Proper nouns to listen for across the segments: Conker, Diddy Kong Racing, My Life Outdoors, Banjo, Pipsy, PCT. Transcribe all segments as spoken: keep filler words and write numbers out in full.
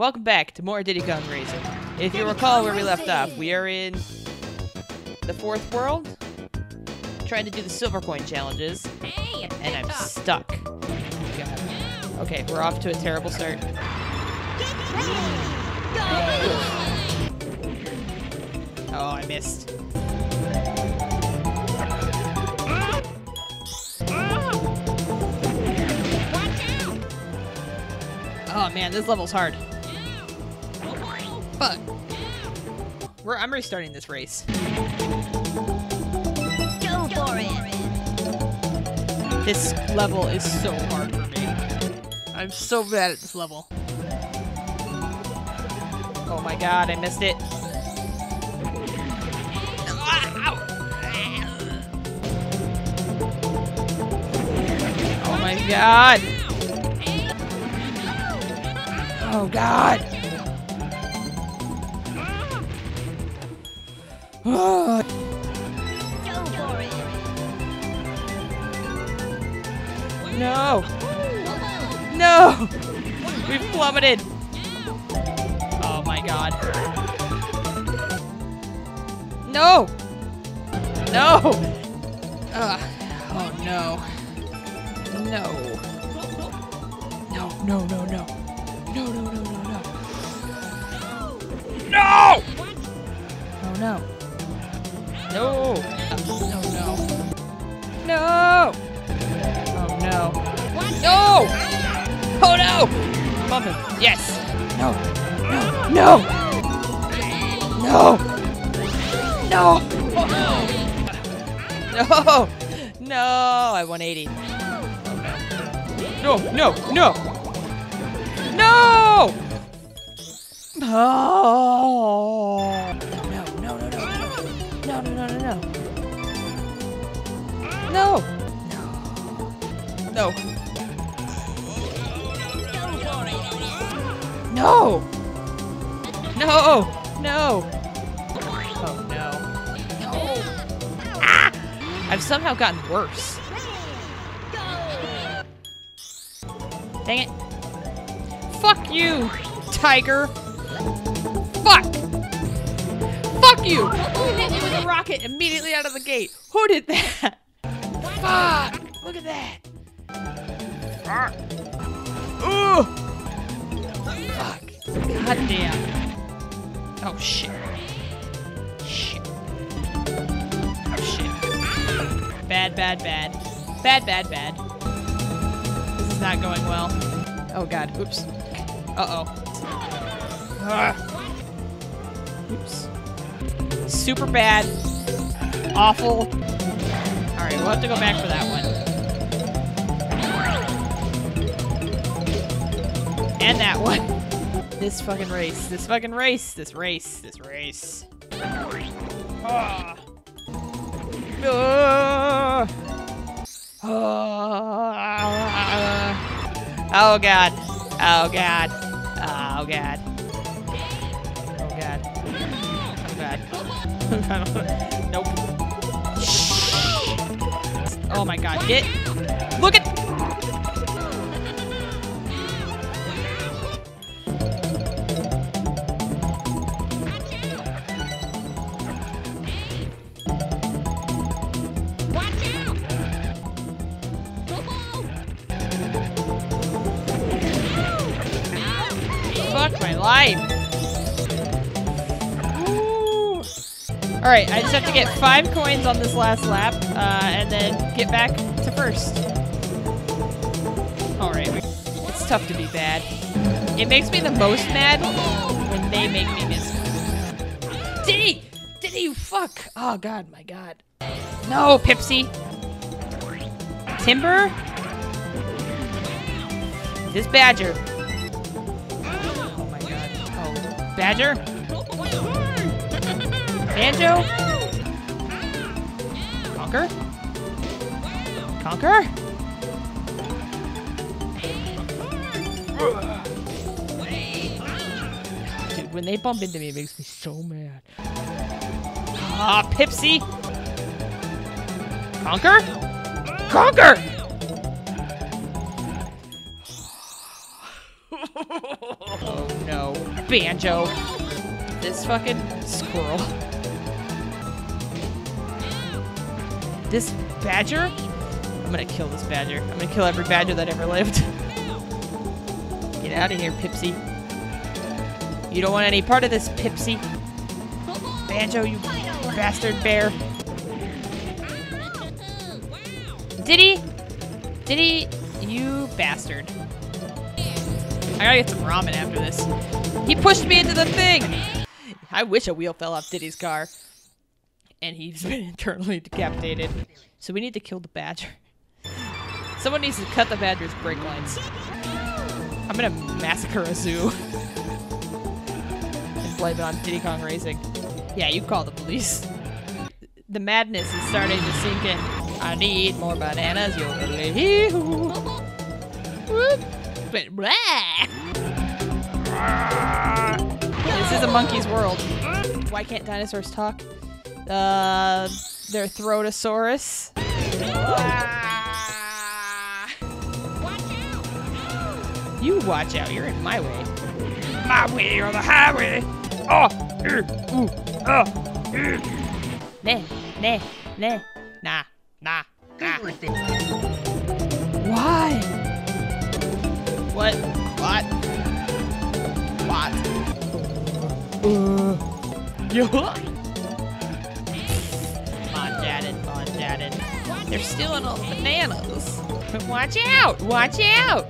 Welcome back to more Diddy Kong Racing. If you recall where we left off, we are in the fourth world, trying to do the silver coin challenges, and I'm stuck. Okay, we're off to a terrible start. Oh, I missed. Oh man, this level's hard. Fuck. We're, I'm restarting this race. Go for it. This level is so hard for me. I'm so bad at this level. Oh my god, I missed it. Oh my god. Oh god! Oh. No! No! We plummeted! Oh my god. No! No! Uh, oh no. No. No, no, no, no. No, no, no, no, no. No! Oh, no. No. No, no. No! Oh, no. No! Oh, no! Muffin. Yes! No. No. No. No. No. No. No. I one eighty. No, no, no. No! Oh! No, no, no, no, no, no, no, no, no, no, no, no, no, no, oh no, no! Ah! I've somehow gotten worse. Dang it! Fuck you, tiger. Fuck. Fuck you. Who hit me with a rocket immediately out of the gate? Who did that? Fuck. Look at that. Ooh. Fuck. God damn. Oh, shit. Shit. Oh, shit. Bad, bad, bad. Bad, bad, bad. This is not going well. Oh, God. Oops. Uh-oh. Ugh. Oops. Super bad. Awful. Alright, we'll have to go back for that one. And that one. This fucking race. This fucking race. This race. This race. Ah. Ah. Ah. Oh, God. Oh, God. Oh god. Oh god. Oh god. Nope. Oh my god. Get. Look at. Life. Alright, I just have to get five coins on this last lap, uh, and then get back to first. Alright, it's tough to be bad. It makes me the most mad when they make me miss. Diddy! Diddy, you fuck! Oh god, my god. No, Pipsy! Timber? This badger. Badger? Banjo? Conker? Conker? Dude, when they bump into me, it makes me so mad. Ah, Pipsy! Conker? Conker! Oh no. Banjo. This fucking squirrel. This badger? I'm gonna kill this badger. I'm gonna kill every badger that ever lived. Get out of here, Pipsy. You don't want any part of this, Pipsy. Banjo, you bastard bear. Diddy! Diddy, you bastard. I gotta get some ramen after this. He pushed me into the thing! I wish a wheel fell off Diddy's car. And he's been internally decapitated. So we need to kill the badger. Someone needs to cut the badger's brake lines. I'm gonna massacre a zoo. And blame it on Diddy Kong Racing. Yeah, you call the police. The madness is starting to sink in. I need more bananas, yo-hoo. Whoop. But blah. This is a monkey's world. Why can't dinosaurs talk? Uh, they're Throtosaurus. Watch you watch out, you're in my way. My way or the highway. Oh, er, ooh, oh, er. Nah, nah, nah, nah, nah, nah. Why? What? What? What? Uh, yeah. They're stealing all the bananas. Watch out! Watch out!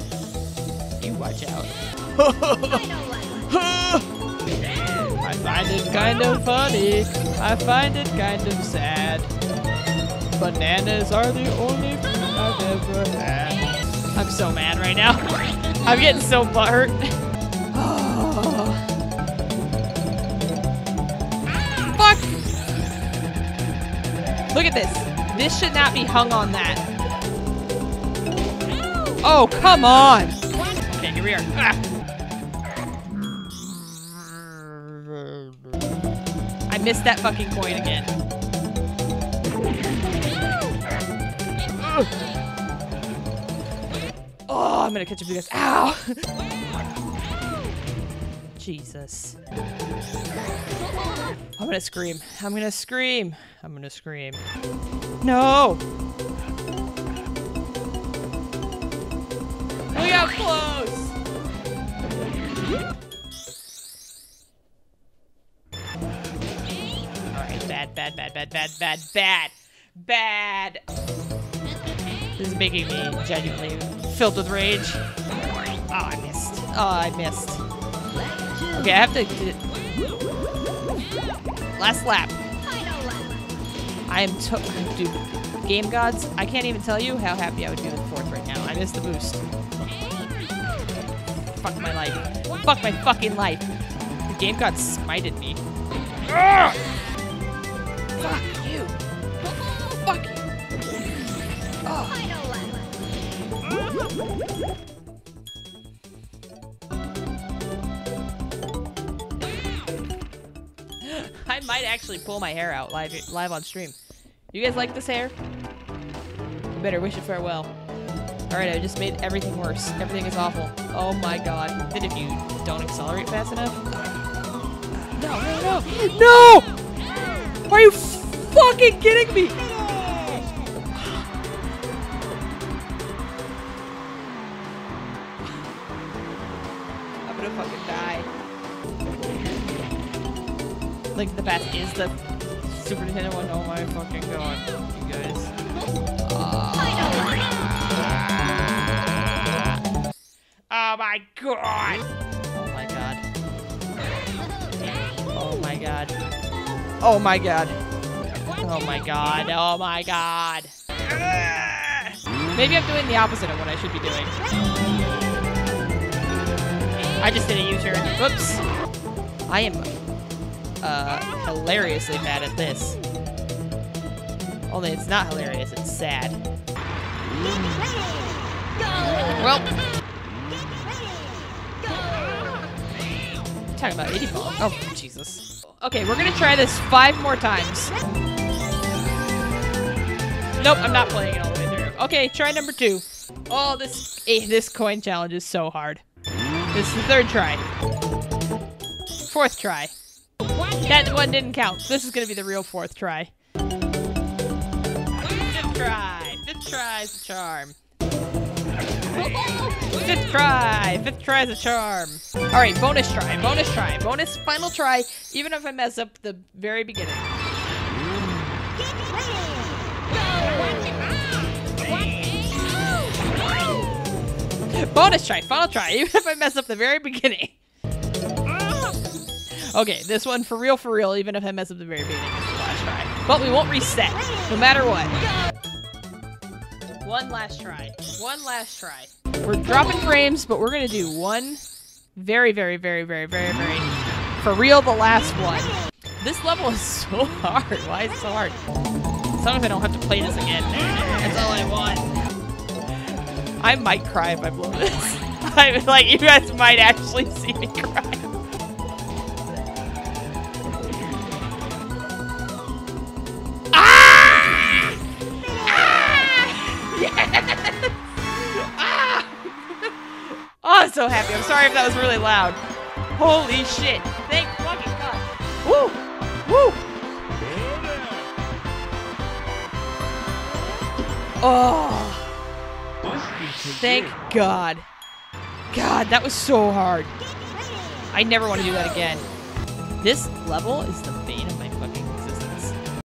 You watch out. I find it kind of funny. I find it kind of sad. Bananas are the only food I've ever had. I'm so mad right now. I'm getting so butthurt. Fuck! Look at this. This should not be hung on that. Oh, come on! Okay, here we are. Ah. I missed that fucking coin again. Oh, I'm gonna catch up to this. Ow! Jesus. I'm gonna scream. I'm gonna scream. I'm gonna scream. No! We got close! Alright, bad, bad, bad, bad, bad, bad, bad, bad! This is making me genuinely filled with rage. Oh, I missed. Oh, I missed. Okay, I have to... Last lap. I am to- dude, game gods, I can't even tell you how happy I would be with fourth right now. I missed the boost. Fuck my life. Fuck my fucking life. The game gods smited me. Ugh! Fuck you. Fuck you. Oh. I might actually pull my hair out live live on stream. You guys like this hair? You better wish it farewell. Alright, I just made everything worse. Everything is awful. Oh my god. Then if you don't accelerate fast enough... No, no, no! No! Are you fucking kidding me? I'm gonna fucking die. Like the best is the Super Nintendo one. Oh my fucking god, you guys. Uh, oh my god! Oh my god. Oh my god. Oh my god. Oh my god. Oh my god. Maybe I'm doing the opposite of what I should be doing. I just did a U-turn. Whoops. I am... Uh, hilariously bad at this. Only it's not hilarious, it's sad. Well. I'm talking about eighty ball. Oh, Jesus. Okay, we're gonna try this five more times. Nope, I'm not playing it all the way through. Okay, try number two. Oh, this, eh, this coin challenge is so hard. This is the third try. Fourth try. That one didn't count. This is gonna be the real fourth try. Fifth try. Fifth try is a charm. Fifth try. Fifth try is a charm. Alright, bonus try. Bonus try. Bonus final try. Even if I mess up the very beginning. Bonus try, final try, even if I mess up the very beginning. Okay, this one for real, for real, even if I mess up the very beginning, it's the last try. But we won't reset, no matter what. One last try, one last try. We're dropping frames, but we're gonna do one very, very, very, very, very, very, for real, the last one. This level is so hard, why is it so hard? As long as I don't have to play this again, that's all I want. I might cry if I blow this. I was like, you guys might actually see me cry. Ah! Ah! Yes! Ah! Oh, I'm so happy. I'm sorry if that was really loud. Holy shit. Thank fucking God. Woo! Woo! Oh! Thank God. God, that was so hard. I never want to do that again. This level is the base.